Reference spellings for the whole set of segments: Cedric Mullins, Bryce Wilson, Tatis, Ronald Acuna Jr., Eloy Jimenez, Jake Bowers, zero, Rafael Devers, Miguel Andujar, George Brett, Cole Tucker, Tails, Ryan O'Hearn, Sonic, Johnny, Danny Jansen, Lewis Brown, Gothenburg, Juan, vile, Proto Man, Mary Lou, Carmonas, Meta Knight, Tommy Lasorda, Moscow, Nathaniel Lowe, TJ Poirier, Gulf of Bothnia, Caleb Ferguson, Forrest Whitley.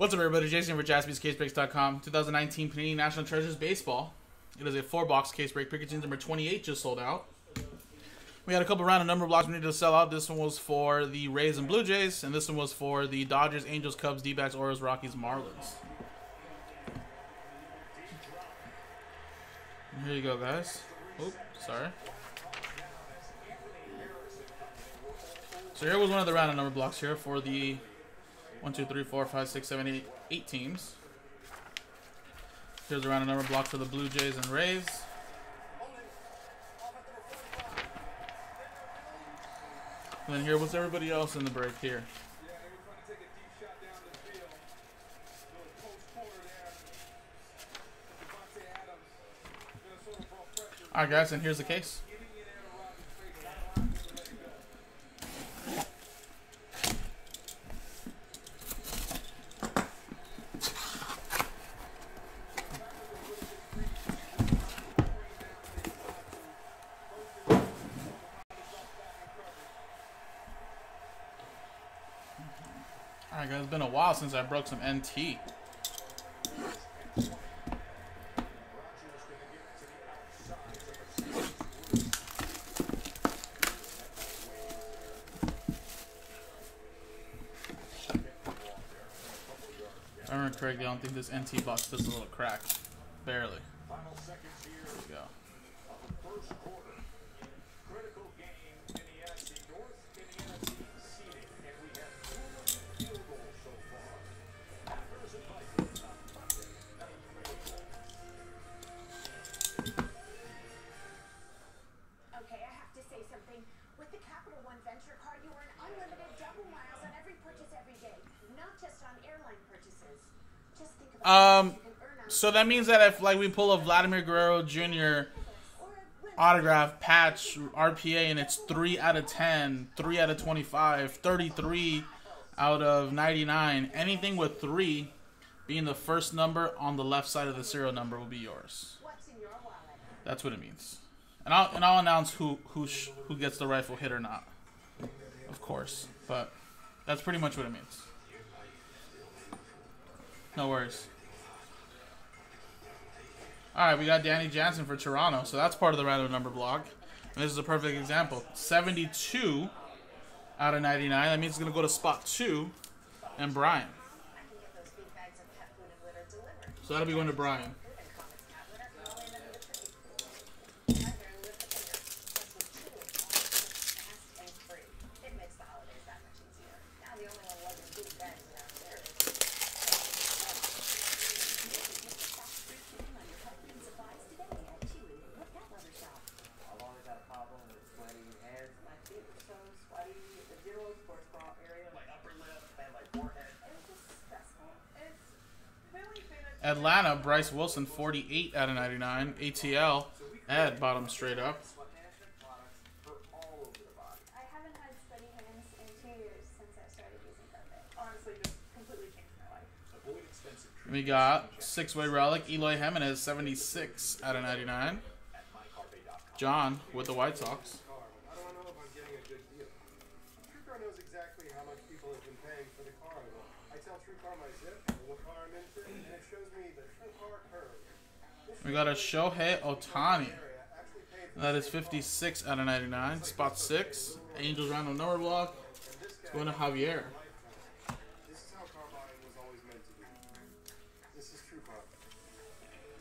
What's up, everybody? Jason for Jaspi's CaseBreaks.com. 2019 Panini National Treasures Baseball. It is a 4-box case break. Pickage's number 28 just sold out. We had a couple round of number blocks we needed to sell out. This one was for the Rays and Blue Jays, and this one was for the Dodgers, Angels, Cubs, D-backs, Orioles, Rockies, Marlins. Here you go, guys. Oops, sorry. So here was one of the round of number blocks here for the 1, 2, 3, 4, 5, 6, 7, 8, 8 teams. Here's a round of number block for the Blue Jays and Rays. And then here, what's everybody else in the break here? All right, guys, and here's the case. Alright guys, it's been a while since I broke some NT. If I remember correctly, I don't think this NT box does a little crack. Barely. There we go. With the Capital One Venture card, you earn unlimited double miles on every purchase every day, not just on airline purchases. Just think about what you can earn on. So that means that if, like, we pull a Vladimir Guerrero Jr. autograph, patch, RPA, and it's 3 out of 10, 3 out of 25, 33 out of 99, anything with 3 being the first number on the left side of the serial number will be yours. What's in your wallet? That's what it means. And I'll announce who gets the rifle hit or not, of course. But that's pretty much what it means. No worries. All right, we got Danny Jansen for Toronto, so that's part of the random number block. And this is a perfect example. 72 out of 99. That means it's gonna go to spot 2, and Brian. So that'll be going to Brian. Atlanta, Bryce Wilson, 48 out of 99. ATL, Ed, bottom straight up. I haven't had sweaty hands in 2 years since I started using carpet. Honestly, just completely changed my life. We got six-way relic, Eloy Jimenez, 76 out of 99. John with the White Sox. I don't know if I'm getting a good deal. TrueCar knows exactly how much people have been paying for the car. I tell TrueCar my zip. We got a Shohei Ohtani. That is 56 out of 99. Spot 6. Angels random number block. It's going to Javier. This is how car buying was always meant to be. This is TrueCar.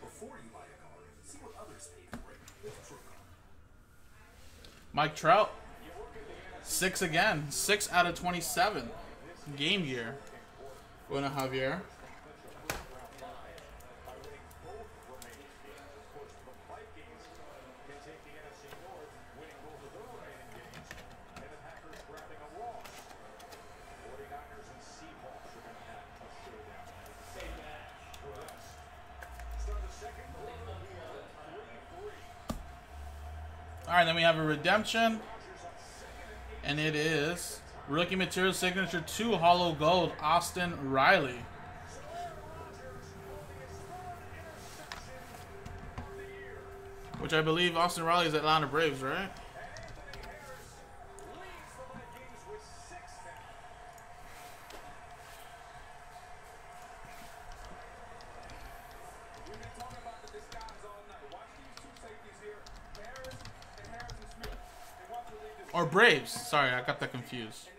Before you buy a car, see what others pay for it with TrueCar. Mike Trout. 6 again. 6 out of 27. Game Gear. Going to Javier. All right, then we have a redemption, and it is rookie material signature 2 hollow gold, Austin Riley. Which I believe Austin Riley is Atlanta Braves, right? Or Braves. Sorry, I got that confused.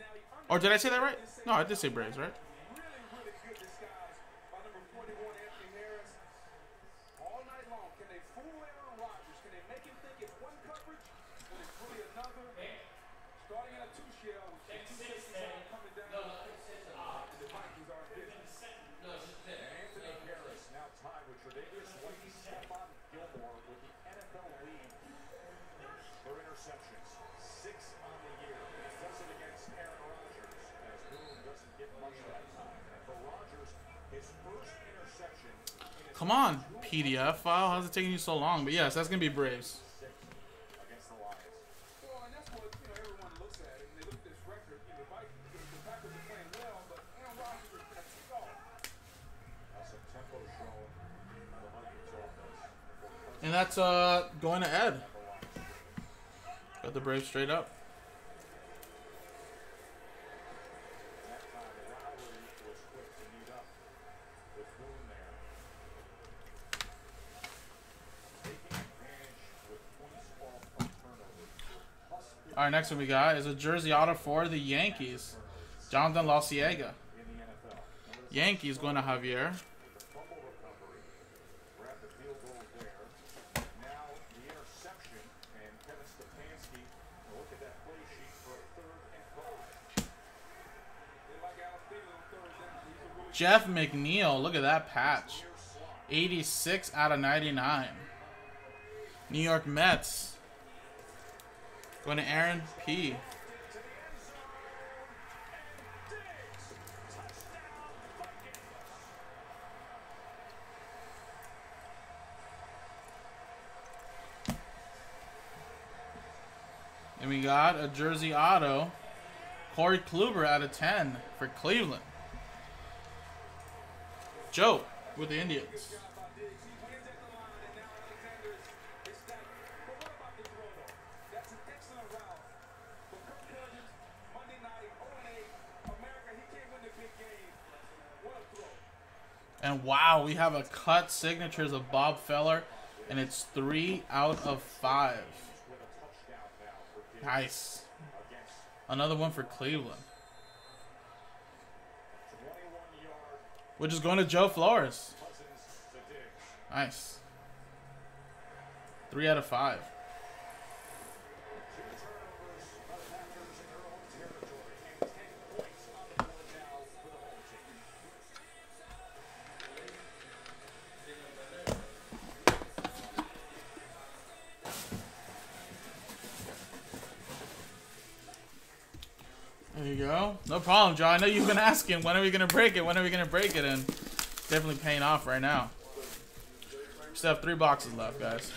Or did I say that right? No, I did say Braves, right? Come on, PDF file. How's it taking you so long? But yes, that's going to be Braves. And that's going to Ed. Got the Braves straight up. All right, next one we got is a jersey auto for the Yankees. Jonathan LaCiega. Yankees going to Javier. Jeff McNeil, look at that patch. 86 out of 99. New York Mets. Going to Aaron P. And we got a jersey auto, Corey Kluber out of 10 for Cleveland. Joe with the Indians. And wow, we have a cut signatures of Bob Feller, and it's 3 out of 5. Nice. Another one for Cleveland. Which is going to Joe Flores. Nice. 3 out of 5. There you go. No problem, Joe. I know you've been asking, when are we going to break it? When are we going to break it? And definitely paying off right now. We still have 3 boxes left, guys.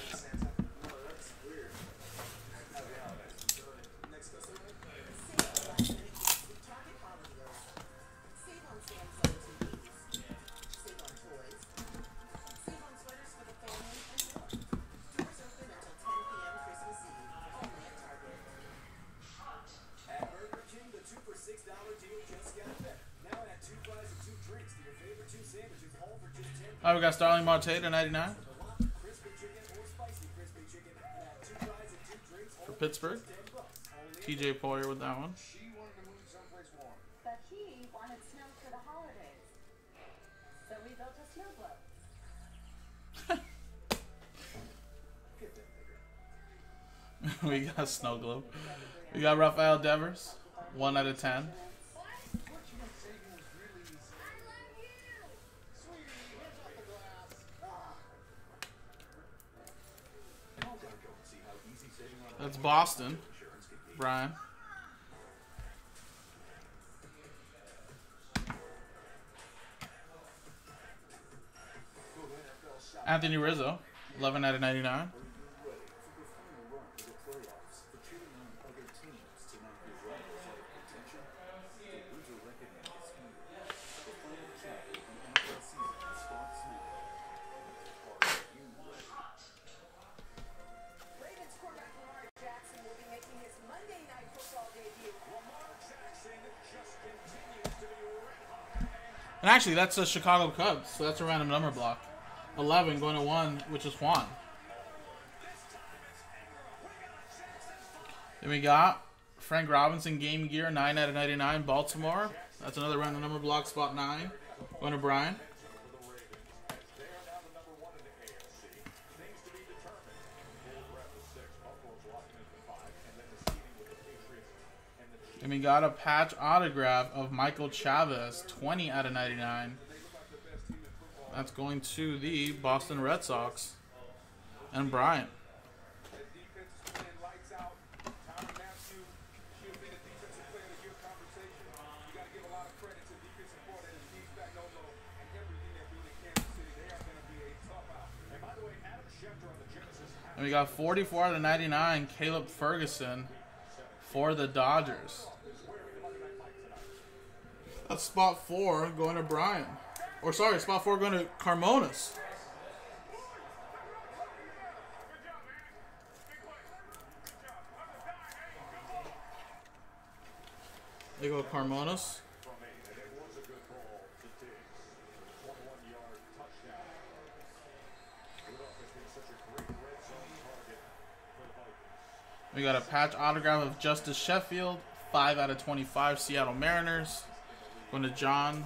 Alright, we got Starling Marte to 99 for Pittsburgh. TJ Poirier with that one. But he wanted snow for the holidays, so we built a snow globe. We got a snow globe. We got Rafael Devers, 1 out of 10. That's Boston, Brian. Anthony Rizzo, 11 out of 99. And actually, that's the Chicago Cubs, so that's a random number block. 11 going to 1, which is Juan. Then we got Frank Robinson Game Gear, 9/99, Baltimore. That's another random number block, spot 9. Winner Brian. And we got a patch autograph of Michael Chavis, 20/99. That's going to the Boston Red Sox and Bryant. And we got 44/99, Caleb Ferguson for the Dodgers. That's spot 4 going to Brian. Or sorry, spot 4 going to Carmonas. There you go, Carmonas. We got a patch autograph of Justice Sheffield, 5/25, Seattle Mariners. Going to John.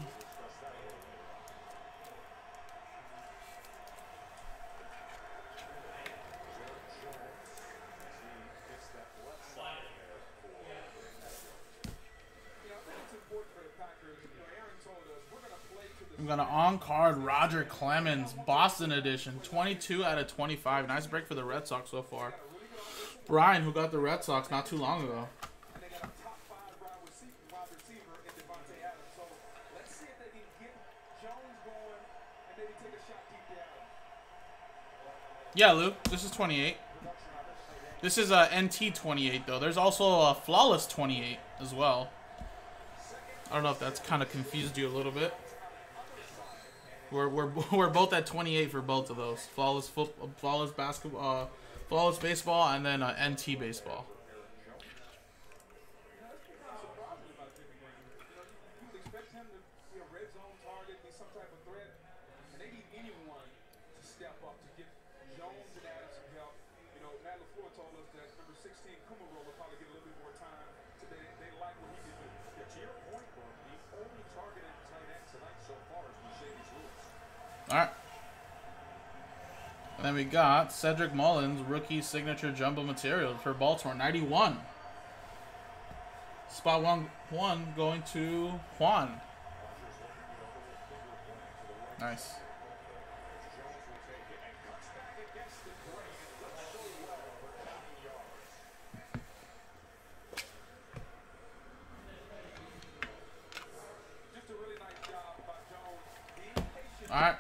I'm going to on-card Roger Clemens, Boston edition, 22/25. Nice break for the Red Sox so far. Brian, who got the Red Sox not too long ago. Yeah, Luke, this is 28. This is a NT 28, though. There's also a Flawless 28 as well. I don't know if that's kind of confused you a little bit. We're both at 28 for both of those. Flawless football, Flawless basketball, Flawless baseball, and then NT baseball. Alright. And then we got Cedric Mullins, rookie signature jumbo materials for Baltimore, 91. Spot 1 going to Juan. Nice. Alright.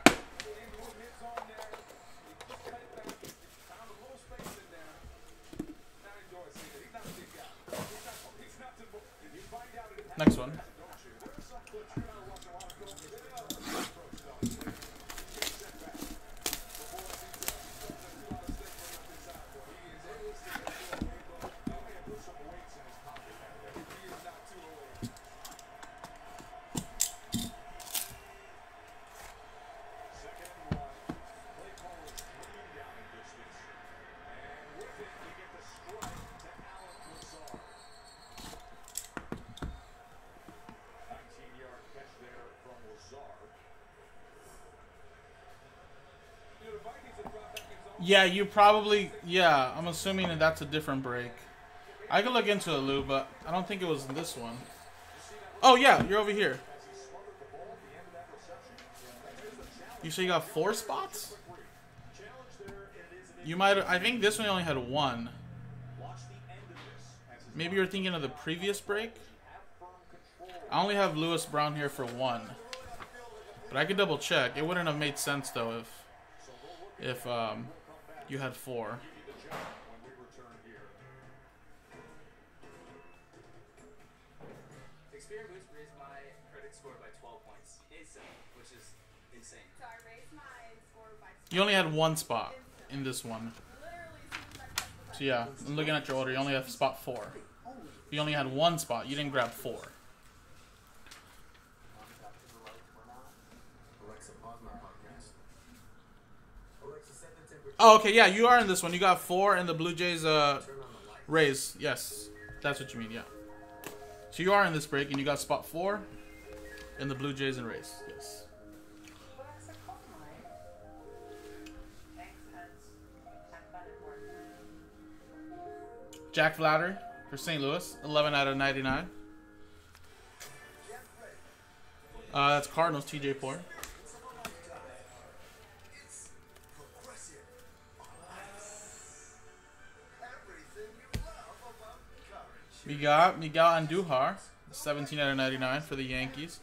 Next one. Yeah, you probably, yeah, I'm assuming that that's a different break. I could look into it, Lou, but I don't think it was this one. Oh, yeah, you're over here. You say you got 4 spots? You might, I think this one only had 1. Maybe you're thinking of the previous break? I only have Lewis Brown here for 1. But I could double check. It wouldn't have made sense, though, if you had 4. Xperia Boost raised my credit score by 12 points. Insane, which is insane. So I raised my score by 12. You only had 1 spot in this one. So yeah, I'm looking at your order. You only have spot 4. You only had 1 spot. You didn't grab 4. Oh, okay, yeah, you are in this one. You got 4 in the Blue Jays Rays, yes. That's what you mean, yeah. So you are in this break, and you got spot 4 in the Blue Jays and Rays. Yes. Jack Vladder for St. Louis, 11 out of 99. That's Cardinals, TJ Poirier. We got Miguel Andujar, 17 out of 99 for the Yankees,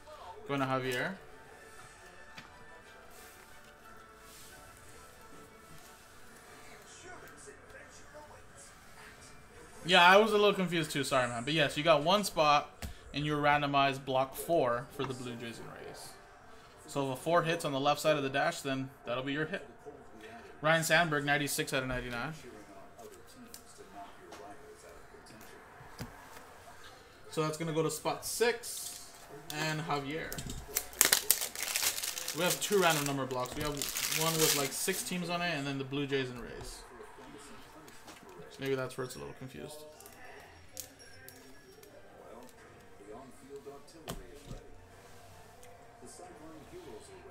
going to Javier. Yeah, I was a little confused too, sorry man. But yes, you got one spot and you're randomized block 4 for the Blue Jays and Rays. So if a 4 hits on the left side of the dash, then that'll be your hit. Ryan Sandberg, 96 out of 99. So that's going to go to spot 6 and Javier. We have 2 random number blocks. We have one with like 6 teams on it and then the Blue Jays and Rays. So maybe that's where it's a little confused.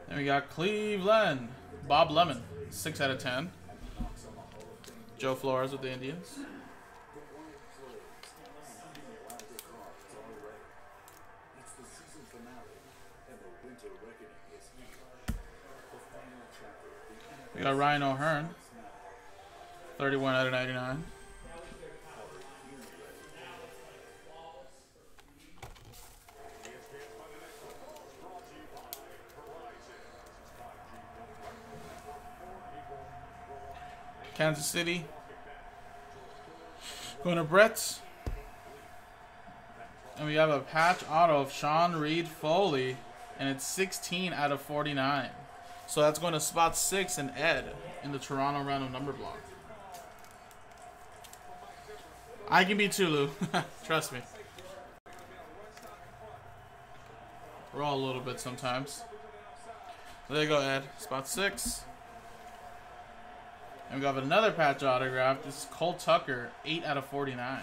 Then we got Cleveland. Bob Lemon, 6 out of 10. Joe Flores with the Indians. We got Ryan O'Hearn, 31 out of 99. Kansas City, going to Brett's. And we have a patch auto of Sean Reed Foley, and it's 16 out of 49. So that's going to spot 6 and Ed in the Toronto random number block. I can be Tulu. Trust me. We're all a little bit sometimes. There you go, Ed. Spot 6. And we got another patch autograph. This is Cole Tucker, 8 out of 49.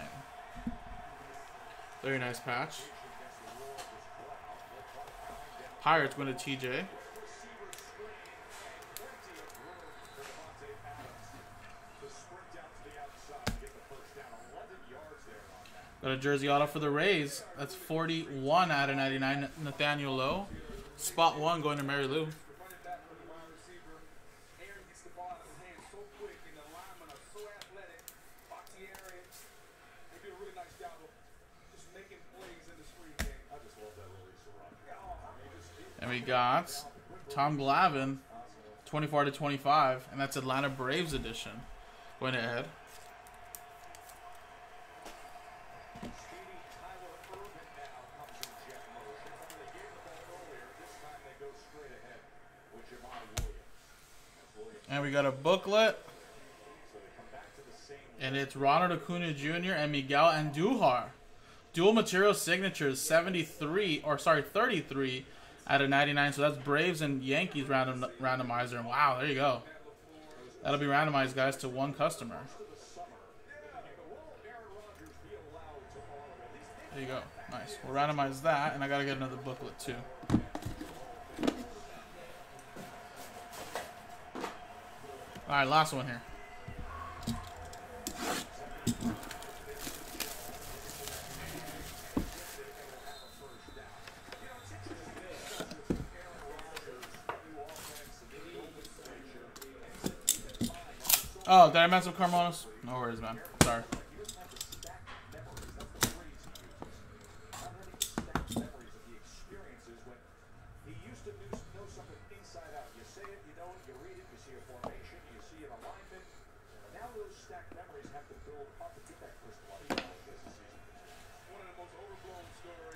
Very nice patch. Pirates win to TJ. Got a jersey auto for the Rays. That's 41 out of 99. Nathaniel Lowe. Spot 1 going to Mary Lou. And we got Tom Glavine, 24 out of 25. And that's Atlanta Braves edition. Going to Ed. And we got a booklet, and it's Ronald Acuna Jr. and Miguel Andujar, dual material signatures, 33 out of 99. So that's Braves and Yankees randomizer. And wow, there you go. That'll be randomized, guys, to one customer. There you go. Nice. We'll randomize that, and I gotta get another booklet too. All right, last one here. Oh, did I mess up Carmonas? No worries, man. Sorry.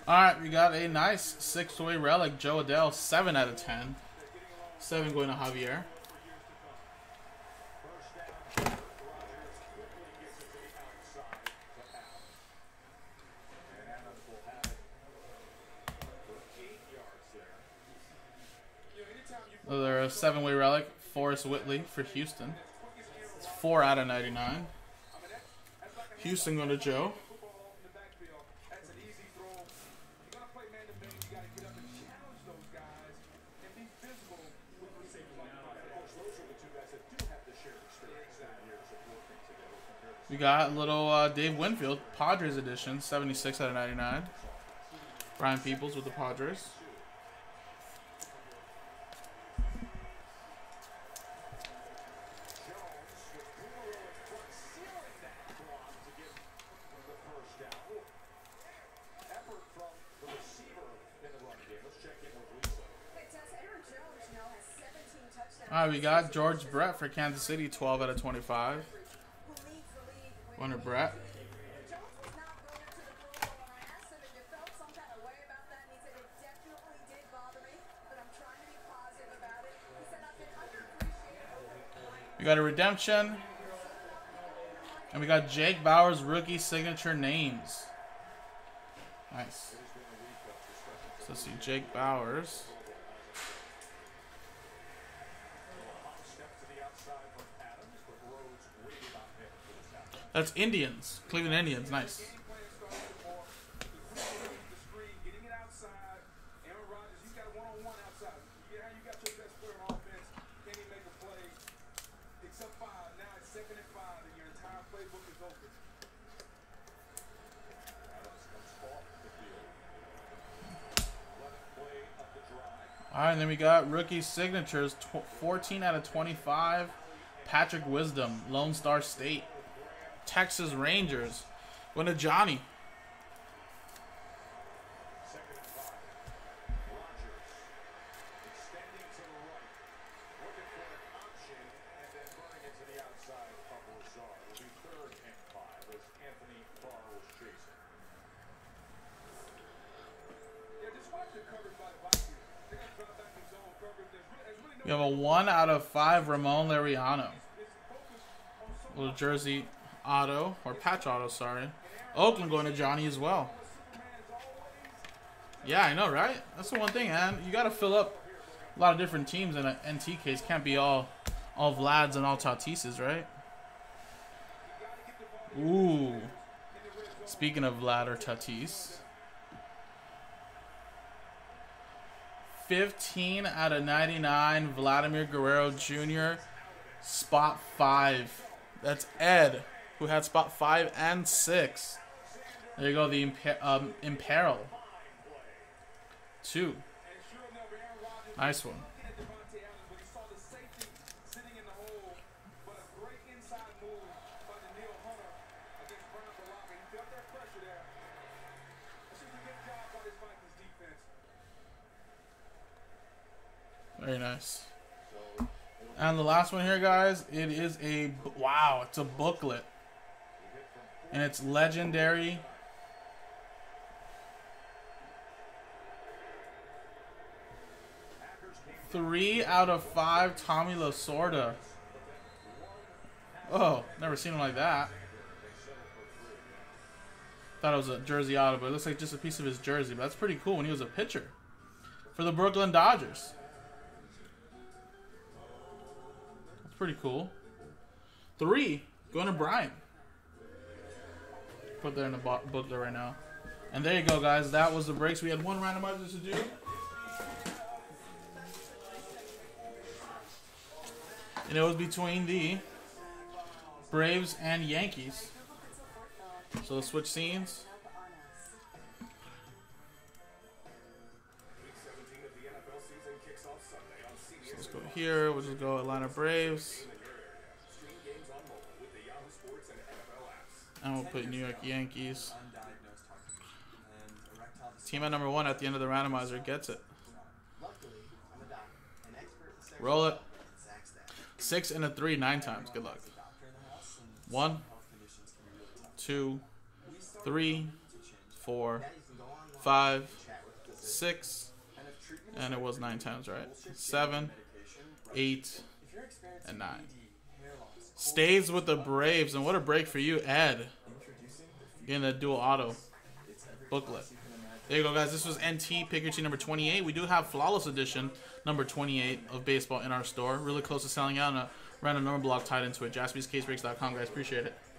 Alright, we got a nice 6-way relic, Joe Adell, 7 out of 10. 7 going to Javier. Another 7-way relic, Forrest Whitley for Houston. It's 4 out of 99. Houston going to Joe. We got little Dave Winfield, Padres edition, 76/99. Brian Peebles with the Padres. All right, we got George Brett for Kansas City, 12/25. Wonder Brett. We got a redemption. And we got Jake Bowers rookie signature names. Nice. So let's see, Jake Bowers. That's Indians. Cleveland Indians. Nice. All right, and then we got rookie signatures, 14/25. Patrick Wisdom, Lone Star State. Texas Rangers. Going to Johnny. We have a 1/5 Ramon Laureano. Little jersey auto, or patch auto, sorry. Oakland going to Johnny as well. Yeah, I know, right? That's the one thing, man. You got to fill up a lot of different teams in an NT case. Can't be all Vlads and all Tatises, right? Ooh. Speaking of Vlad or Tatis. 15/99, Vladimir Guerrero Jr. Spot 5. That's Ed, who had spot 5 and 6. There you go, the Imperil. 2. Nice one. Very nice. And the last one here, guys, it is a, wow, it's a booklet. And it's legendary. – 3/5 Tommy Lasorda. Oh, never seen him like that. Thought it was a jersey auto, but it looks like just a piece of his jersey. But that's pretty cool when he was a pitcher for the Brooklyn Dodgers. Pretty cool. 3 going to Brian. Put that in the booklet right now. And there you go, guys. That was the breaks. We had one randomizer to do. And it was between the Braves and Yankees. So let's switch scenes. Here, we'll just go Atlanta Braves. And we'll put New York Yankees. Team at number 1 at the end of the randomizer gets it. Roll it. 6 and a 3, 9 times. Good luck. 1, 2, 3, 4, 5, 6. And it was 9 times, right? 7, 8, and 9. Stays with the Braves, and what a break for you, Ed. Getting a dual auto booklet. There you go, guys. This was NT Pick Your Team number 28. We do have Flawless Edition number 28 of baseball in our store. Really close to selling out, and a random number block tied into it. Jaspi's CaseBreaks.com, guys. Appreciate it.